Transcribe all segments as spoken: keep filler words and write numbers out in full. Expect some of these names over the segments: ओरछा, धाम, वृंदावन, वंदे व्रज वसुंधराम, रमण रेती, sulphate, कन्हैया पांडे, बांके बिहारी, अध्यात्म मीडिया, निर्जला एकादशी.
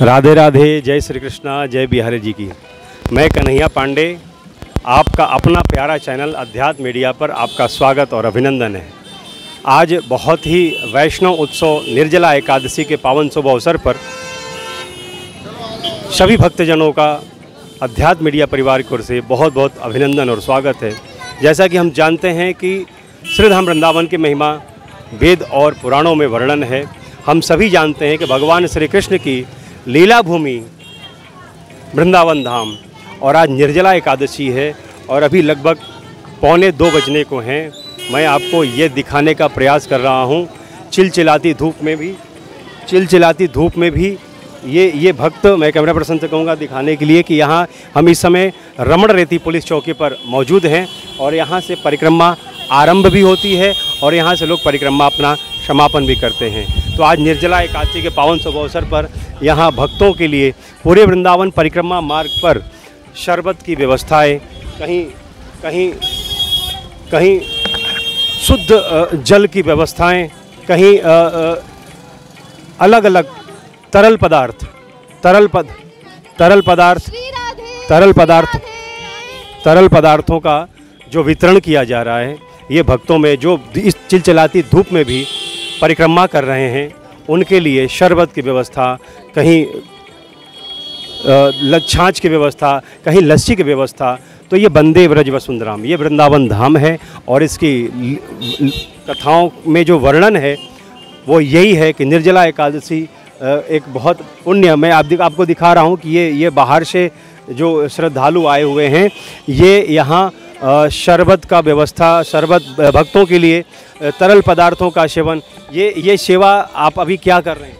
राधे राधे, जय श्री कृष्णा, जय बिहारी जी की। मैं कन्हैया पांडे, आपका अपना प्यारा चैनल अध्यात्म मीडिया पर आपका स्वागत और अभिनंदन है। आज बहुत ही वैष्णव उत्सव निर्जला एकादशी के पावन शुभ अवसर पर सभी भक्तजनों का अध्यात्म मीडिया परिवार की ओर से बहुत बहुत अभिनंदन और स्वागत है। जैसा कि हम जानते हैं कि श्रीधाम वृंदावन की महिमा वेद और पुराणों में वर्णन है। हम सभी जानते हैं कि भगवान श्री कृष्ण की लीला भूमि वृंदावन धाम, और आज निर्जला एकादशी है और अभी लगभग पौने दो बजने को हैं। मैं आपको ये दिखाने का प्रयास कर रहा हूँ, चिलचिलाती धूप में भी चिलचिलाती धूप में भी ये ये भक्त, मैं कैमरा पर्सन से कहूँगा दिखाने के लिए कि यहाँ हम इस समय रमण रेती पुलिस चौकी पर मौजूद हैं और यहाँ से परिक्रमा आरंभ भी होती है और यहाँ से लोग परिक्रमा अपना समापन भी करते हैं। तो आज निर्जला एकादशी के पावन शुभ अवसर पर यहाँ भक्तों के लिए पूरे वृंदावन परिक्रमा मार्ग पर शरबत की व्यवस्थाएं, कहीं कहीं कहीं शुद्ध जल की व्यवस्थाएं, कहीं आ, आ, अलग अलग तरल पदार्थ तरल पद तरल पदार्थ तरल पदार्थ तरल पदार्थों का जो वितरण किया जा रहा है, ये भक्तों में जो इस चिलचिलाती धूप में भी परिक्रमा कर रहे हैं उनके लिए शरबत की व्यवस्था, कहीं छाछ की व्यवस्था, कहीं लस्सी की व्यवस्था। तो ये वंदे व्रज वसुंधराम, ये वृंदावन धाम है और इसकी कथाओं में जो वर्णन है वो यही है कि निर्जला एकादशी एक बहुत पुण्य। मैं आप दिख, आपको दिखा रहा हूँ कि ये ये बाहर से जो श्रद्धालु आए हुए हैं, ये यहाँ शरबत का व्यवस्था, शरबत भक्तों के लिए तरल पदार्थों का सेवन, ये ये सेवा आप अभी क्या कर रहे हैं?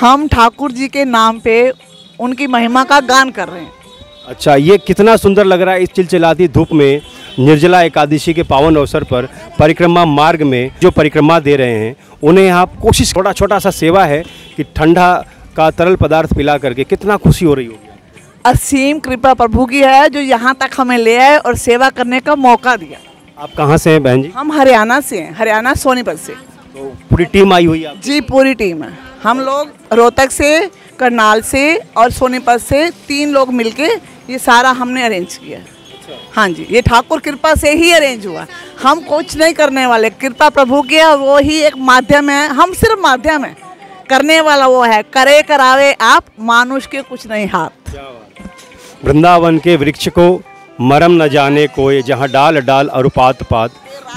हम ठाकुर जी के नाम पे उनकी महिमा का गान कर रहे हैं। अच्छा, ये कितना सुंदर लग रहा है। इस चिलचिलाती धूप में निर्जला एकादशी के पावन अवसर पर परिक्रमा मार्ग में जो परिक्रमा दे रहे हैं उन्हें आप कोशिश, छोटा छोटा सा सेवा है कि ठंडा का तरल पदार्थ पिला करके कितना खुशी हो रही होगी। असीम कृपा प्रभु की है जो यहाँ तक हमें ले आए और सेवा करने का मौका दिया। आप कहाँ से हैं बहन जी? हम हरियाणा से हैं, हरियाणा सोनीपत से। तो पूरी टीम आई हुई है? जी, पूरी टीम है। हम लोग रोहतक से, करनाल से और सोनीपत से तीन लोग मिलके ये सारा हमने अरेंज किया। अच्छा। हाँ जी, ये ठाकुर कृपा से ही अरेंज हुआ। हम कुछ नहीं करने वाले, कृपा प्रभु की है, वो ही एक माध्यम है, हम सिर्फ माध्यम है, करने वाला वो है। करे करावे आप, मानुष के कुछ नहीं हाथ। वृंदावन के वृक्ष को मरम न जाने कोई, जहाँ डाल डाल अरुपात पात,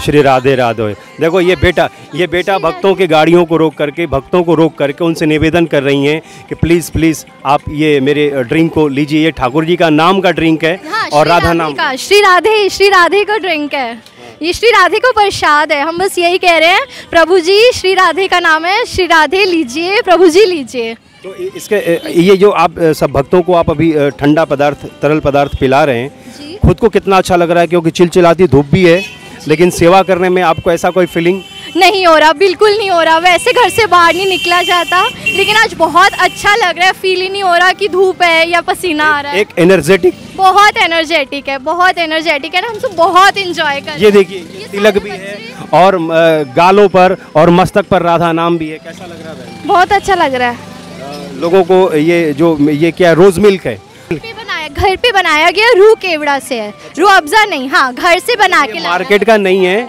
श्री राधे राधे। देखो ये बेटा ये बेटा भक्तों के गाड़ियों को रोक करके भक्तों को रोक करके उनसे निवेदन कर रही हैं कि प्लीज़ प्लीज़ आप ये मेरे ड्रिंक को लीजिए। ये ठाकुर जी का नाम का ड्रिंक है। हाँ, और राधा नाम का, श्री राधे श्री राधे का ड्रिंक है। ये श्री राधे का प्रसाद है। हम बस यही कह रहे हैं, प्रभु जी श्री राधे का नाम है, श्री राधे लीजिए, प्रभु जी लीजिए। तो इसके ये जो आप सब भक्तों को आप अभी ठंडा पदार्थ, तरल पदार्थ पिला रहे हैं, खुद को कितना अच्छा लग रहा है? क्योंकि चिलचिलाती धूप भी है लेकिन सेवा करने में आपको ऐसा कोई फीलिंग नहीं हो रहा? बिल्कुल नहीं हो रहा। वैसे घर से बाहर नहीं निकला जाता लेकिन आज बहुत अच्छा लग रहा है, फील ही नहीं हो रहा कि धूप है या पसीना आ रहा है। एक एनर्जेटिक, बहुत एनर्जेटिक है, बहुत एनर्जेटिक है ना। हम सब बहुत इंजॉय कर रहे हैं। ये देखिए तिलक भी है और गालों पर और मस्तक पर राधा नाम भी है। कैसा लग रहा है? बहुत अच्छा लग रहा है। लोगों को ये जो ये क्या रोज मिल्क है, बनाया घर पे बनाया गया, रू केवड़ा से है, रू अब्जा नहीं। हाँ, घर से बना के, मार्केट का नहीं है।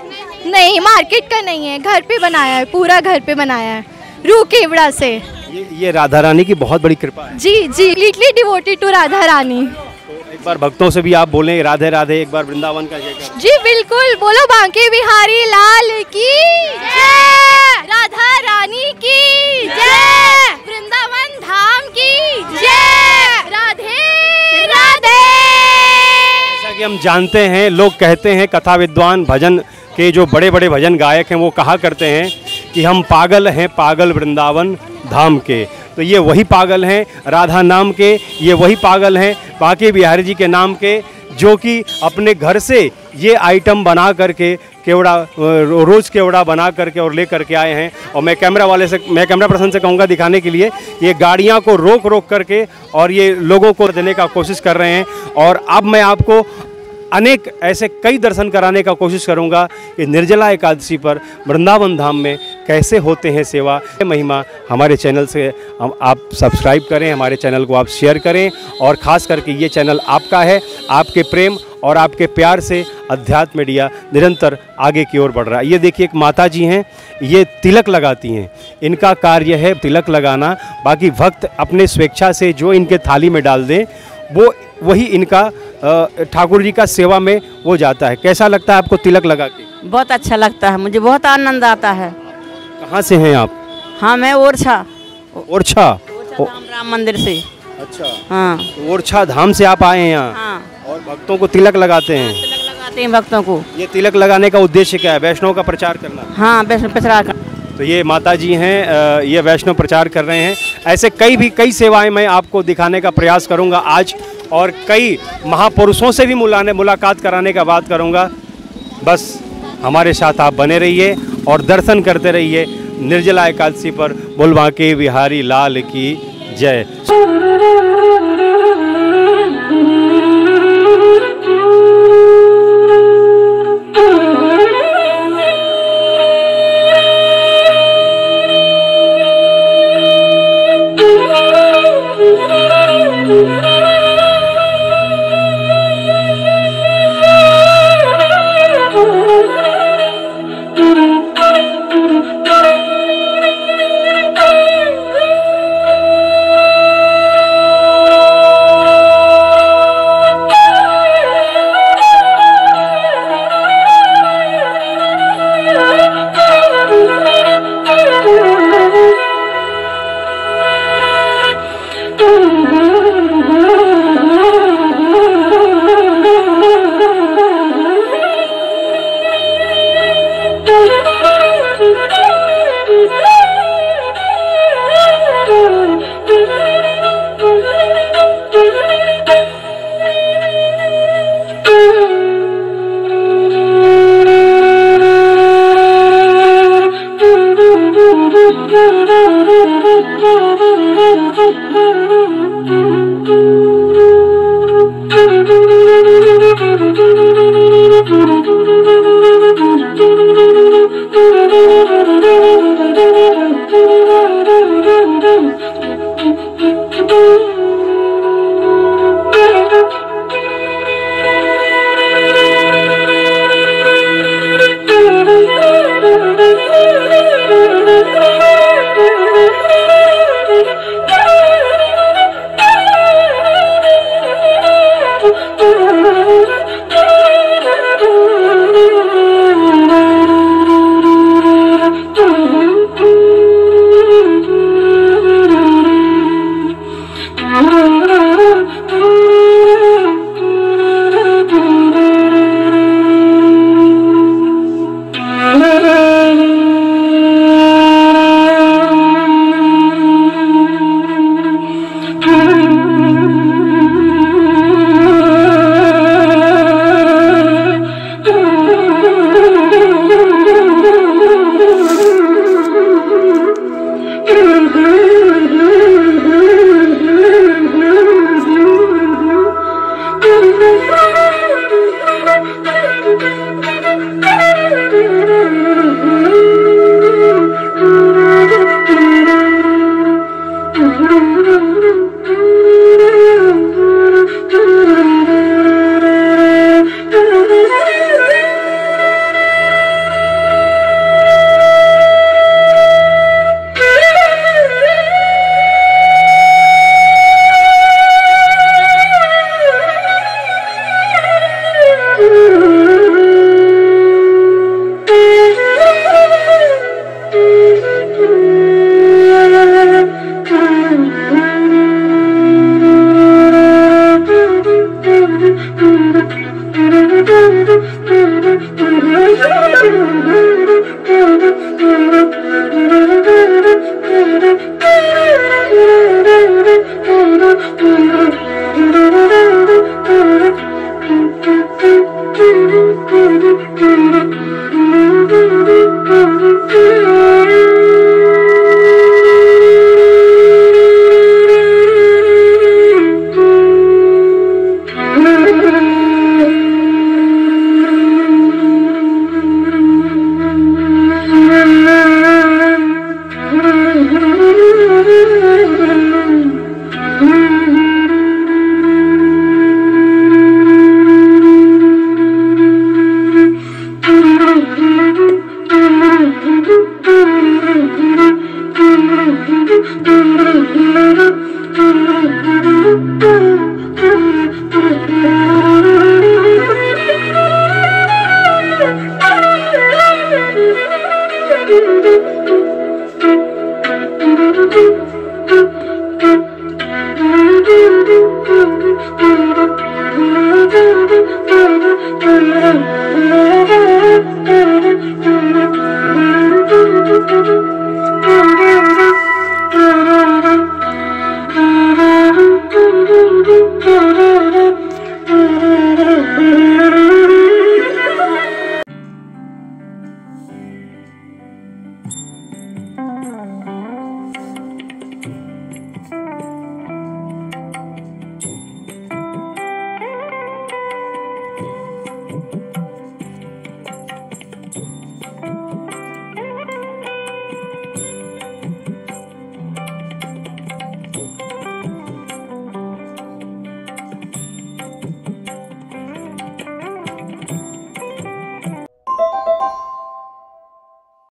नहीं, मार्केट का नहीं है, घर पे बनाया है, पूरा घर पे बनाया है, रू केवड़ा से। ये, ये राधा रानी की बहुत बड़ी कृपा है। जी जी, literally devoted to Radha Rani. तो एक बार भक्तों से भी आप बोले राधे राधे, एक बार वृंदावन का। जी बिल्कुल, बोलो बांके बिहारी लाल की, राधा रानी की जय, वृंदावन धाम की जय, राधे राधे। जैसा कि हम जानते हैं, लोग कहते हैं, कथा विद्वान, भजन के जो बड़े बड़े भजन गायक हैं वो कहा करते हैं कि हम पागल हैं पागल वृंदावन धाम के। तो ये वही पागल हैं राधा नाम के, ये वही पागल हैं बांके बिहारी जी के नाम के, जो कि अपने घर से ये आइटम बना करके केवड़ा, रोज़ केवड़ा बना करके और ले करके आए हैं। और मैं कैमरा वाले से, मैं कैमरा पर्सन से कहूँगा दिखाने के लिए, ये गाड़ियाँ को रोक रोक करके और ये लोगों को देने का कोशिश कर रहे हैं। और अब मैं आपको अनेक ऐसे कई दर्शन कराने का कोशिश करूंगा कि निर्जला एकादशी पर वृंदावन धाम में कैसे होते हैं सेवा महिमा। हमारे चैनल से हम आप सब्सक्राइब करें, हमारे चैनल को आप शेयर करें और ख़ास करके ये चैनल आपका है। आपके प्रेम और आपके प्यार से अध्यात्म मीडिया निरंतर आगे की ओर बढ़ रहा है। ये देखिए एक माता जी हैं, ये तिलक लगाती हैं, इनका कार्य है तिलक लगाना। बाकी भक्त अपने स्वेच्छा से जो इनके थाली में डाल दें वो वही इनका ठाकुर जी का सेवा में वो जाता है। कैसा लगता है आपको तिलक लगा के? बहुत अच्छा लगता है, मुझे बहुत आनंद आता है। कहाँ से हैं आप? हाँ, मैं ओरछा ओरछा राम मंदिर से। अच्छा, हाँ, ओरछा धाम से आप आए हैं यहाँ। हाँ। और भक्तों को तिलक लगाते हैं? तिलक लगाते हैं भक्तों को। ये तिलक लगाने का उद्देश्य क्या है? वैष्णव का प्रचार करना। हाँ, वैष्णव प्रचार। तो ये माता जी हैं, ये वैष्णव प्रचार कर रहे हैं। ऐसे कई भी कई सेवाएं मैं आपको दिखाने का प्रयास करूंगा आज, और कई महापुरुषों से भी मुलाकात कराने का बात करूंगा। बस हमारे साथ आप बने रहिए और दर्शन करते रहिए निर्जला एकादशी पर। बोल बांके बिहारी लाल की जय।